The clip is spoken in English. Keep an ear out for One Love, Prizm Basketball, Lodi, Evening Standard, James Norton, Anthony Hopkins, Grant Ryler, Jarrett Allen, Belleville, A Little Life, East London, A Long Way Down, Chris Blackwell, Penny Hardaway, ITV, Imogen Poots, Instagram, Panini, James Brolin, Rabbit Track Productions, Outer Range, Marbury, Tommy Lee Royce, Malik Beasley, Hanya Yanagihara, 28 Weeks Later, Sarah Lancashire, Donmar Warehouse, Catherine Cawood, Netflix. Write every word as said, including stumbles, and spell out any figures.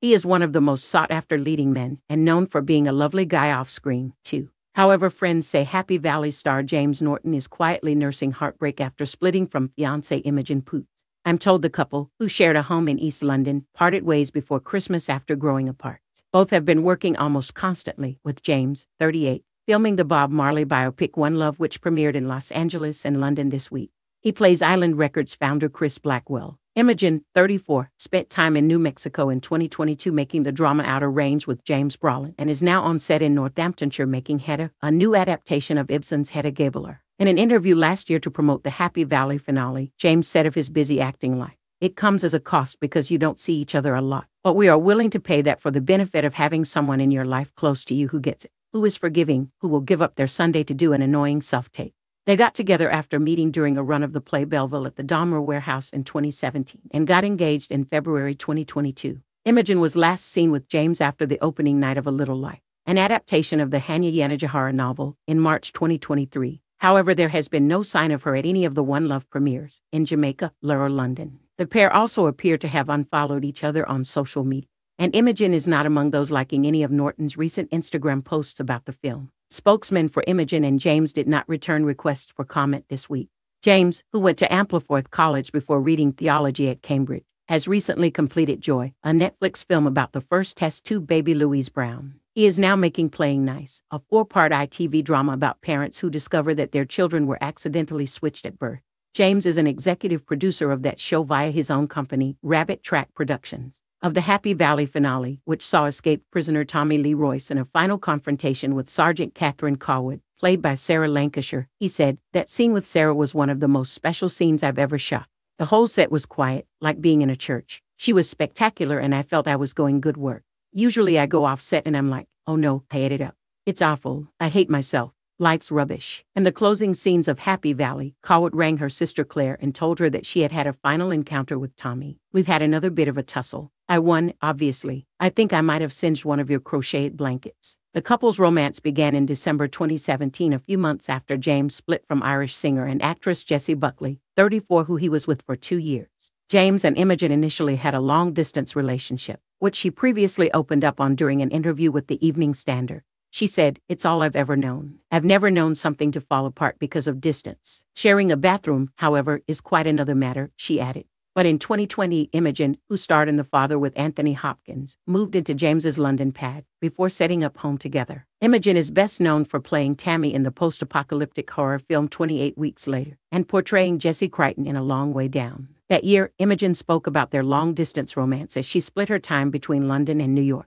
He is one of the most sought-after leading men and known for being a lovely guy off-screen, too. However, friends say Happy Valley star James Norton is quietly nursing heartbreak after splitting from fiancée Imogen Poots. I'm told the couple, who shared a home in East London, parted ways before Christmas after growing apart. Both have been working almost constantly, with James, thirty-eight, filming the Bob Marley biopic One Love, which premiered in Los Angeles and London this week. He plays Island Records founder Chris Blackwell. Imogen, thirty-four, spent time in New Mexico in twenty twenty-two making the drama Outer Range with James Brolin and is now on set in Northamptonshire making Hedda, a new adaptation of Ibsen's Hedda Gabler. In an interview last year to promote the Happy Valley finale, James said of his busy acting life, "It comes as a cost because you don't see each other a lot, but we are willing to pay that for the benefit of having someone in your life close to you who gets it, who is forgiving, who will give up their Sunday to do an annoying self-tape." They got together after meeting during a run of the play Belleville at the Donmar Warehouse in twenty seventeen and got engaged in February twenty twenty-two. Imogen was last seen with James after the opening night of A Little Life, an adaptation of the Hanya Yanagihara novel, in March twenty twenty-three. However, there has been no sign of her at any of the One Love premieres, in Jamaica, L A, or London. The pair also appear to have unfollowed each other on social media, and Imogen is not among those liking any of Norton's recent Instagram posts about the film. Spokesman for Imogen and James did not return requests for comment this week. James, who went to Ampleforth College before reading theology at Cambridge, has recently completed Joy, a Netflix film about the first test tube baby Louise Brown. He is now making Playing Nice, a four-part I T V drama about parents who discover that their children were accidentally switched at birth. James is an executive producer of that show via his own company, Rabbit Track Productions. Of the Happy Valley finale, which saw escaped prisoner Tommy Lee Royce in a final confrontation with Sergeant Catherine Cawood, played by Sarah Lancashire, he said, "That scene with Sarah was one of the most special scenes I've ever shot. The whole set was quiet, like being in a church. She was spectacular and I felt I was going good work. Usually I go off set and I'm like, oh no, I ate it up. It's awful. I hate myself. Life's rubbish." In the closing scenes of Happy Valley, Cawood rang her sister Claire and told her that she had had a final encounter with Tommy. "We've had another bit of a tussle. I won, obviously. I think I might have singed one of your crocheted blankets." The couple's romance began in December twenty seventeen, a few months after James split from Irish singer and actress Jessie Buckley, thirty-four, who he was with for two years. James and Imogen initially had a long-distance relationship, which she previously opened up on during an interview with the Evening Standard. She said, "It's all I've ever known. I've never known something to fall apart because of distance." Sharing a bathroom, however, is quite another matter, she added. But in twenty twenty, Imogen, who starred in The Father with Anthony Hopkins, moved into James's London pad before setting up home together. Imogen is best known for playing Tammy in the post-apocalyptic horror film twenty-eight weeks later and portraying Jessie Crichton in A Long Way Down. That year, Imogen spoke about their long-distance romance as she split her time between London and New York.